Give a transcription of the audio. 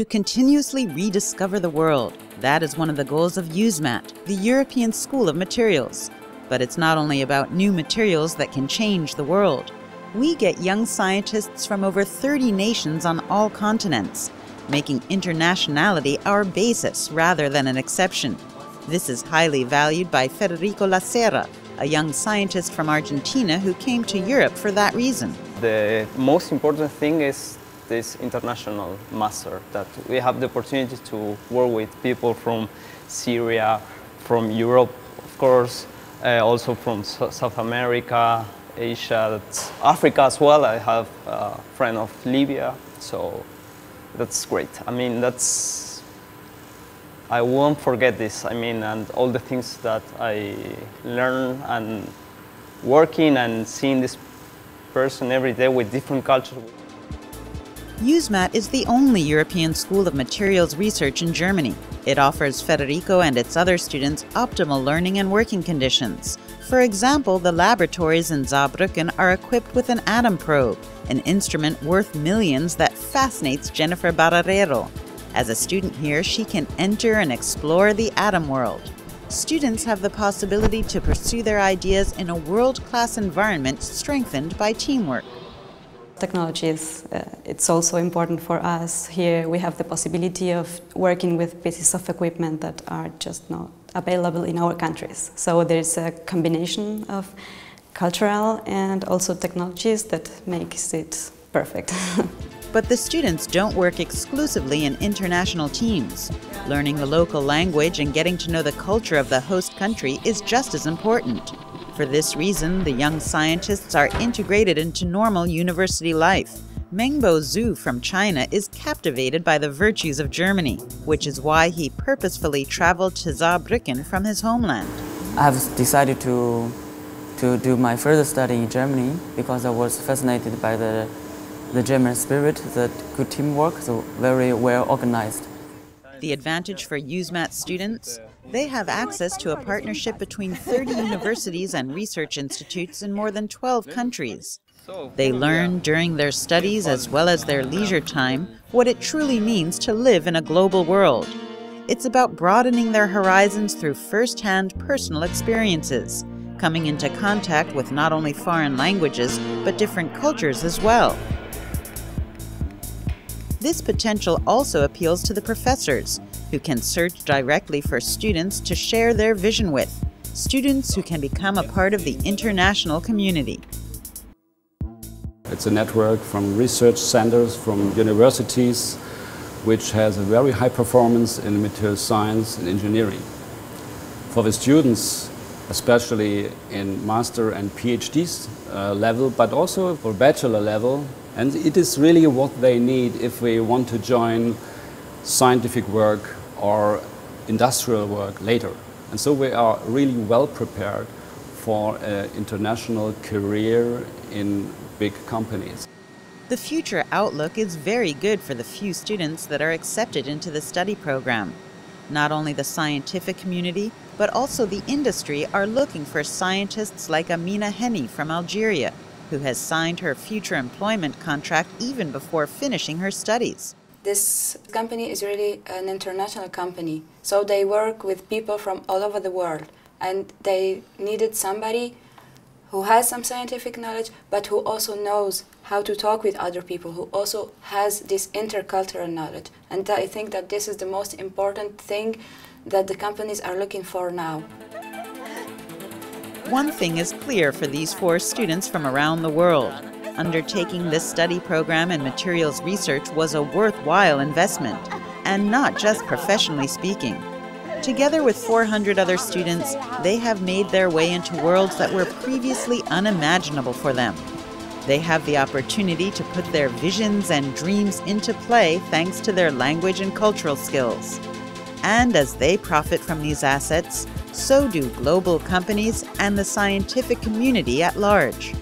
to continuously rediscover the world. That is one of the goals of USMAT, the European School of Materials. But it's not only about new materials that can change the world. We get young scientists from over 30 nations on all continents, making internationality our basis rather than an exception. This is highly valued by Federico La Serra, a young scientist from Argentina who came to Europe for that reason. The most important thing is this international master, that we have the opportunity to work with people from Syria, from Europe, of course, also from South America, Asia, Africa as well. I have a friend of Libya, so that's great. I mean, I won't forget this, I mean, and all the things that I learned and working and seeing this person every day with different cultures. USMAT is the only European School of Materials research in Germany. It offers Federico and its other students optimal learning and working conditions. For example, the laboratories in Saarbrücken are equipped with an atom probe, an instrument worth millions that fascinates Jennifer Bararero. As a student here, she can enter and explore the atom world. Students have the possibility to pursue their ideas in a world-class environment strengthened by teamwork. Technology it's also important for us. Here we have the possibility of working with pieces of equipment that are just not available in our countries. So there's a combination of cultural and also technologies that makes it perfect. But the students don't work exclusively in international teams. Learning the local language and getting to know the culture of the host country is just as important. For this reason, the young scientists are integrated into normal university life. Mengbo Zhu from China is captivated by the virtues of Germany, which is why he purposefully traveled to Saarbrücken from his homeland. I've decided to do my further study in Germany because I was fascinated by the German spirit, the good teamwork, so very well organized. The advantage for USMAT students? They have access to a partnership between 30 universities and research institutes in more than 12 countries. They learn during their studies as well as their leisure time what it truly means to live in a global world. It's about broadening their horizons through first-hand personal experiences, coming into contact with not only foreign languages but different cultures as well. This potential also appeals to the professors, who can search directly for students to share their vision with, students who can become a part of the international community. It's a network from research centers, from universities, which has a very high performance in material science and engineering. For the students, especially in master and PhD level, but also for bachelor level, and it is really what they need if they want to join scientific work or industrial work later. And so we are really well prepared for an international career in big companies. The future outlook is very good for the few students that are accepted into the study program. Not only the scientific community, but also the industry are looking for scientists like Amina Henny from Algeria, who has signed her future employment contract even before finishing her studies. This company is really an international company, so they work with people from all over the world, and they needed somebody who has some scientific knowledge, but who also knows how to talk with other people, who also has this intercultural knowledge. And I think that this is the most important thing that the companies are looking for now. One thing is clear for these four students from around the world. Undertaking this study program in materials research was a worthwhile investment, and not just professionally speaking. Together with 400 other students, they have made their way into worlds that were previously unimaginable for them. They have the opportunity to put their visions and dreams into play thanks to their language and cultural skills. And as they profit from these assets, so do global companies and the scientific community at large.